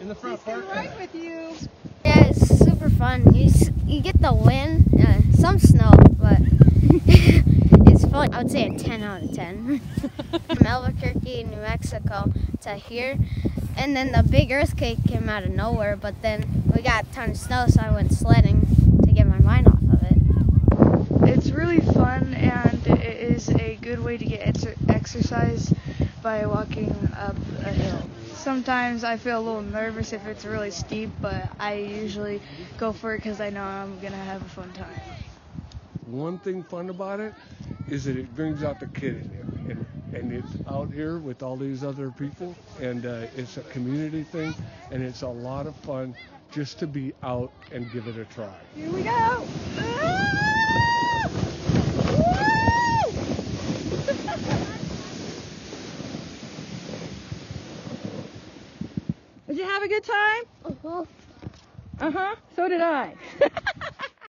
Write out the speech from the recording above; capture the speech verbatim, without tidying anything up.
in the front park. Right with you. Yeah, it's super fun. You you get the wind, uh, some snow, but it's fun. I would say a ten out of ten. From Albuquerque, New Mexico to here, and then the big earthquake came out of nowhere. But then we got a ton of snow, so I went sledding to get my mind off of it. It's really fun, and it is a good way to get exer exercise by walking up a hill. Sometimes I feel a little nervous if it's really steep, but I usually go for it because I know I'm going to have a fun time. One thing fun about it is that it brings out the kid in you, and, and it's out here with all these other people, and uh, it's a community thing, and it's a lot of fun just to be out and give it a try. Here we go! Did you have a good time? Uh-huh. Uh-huh. So did I.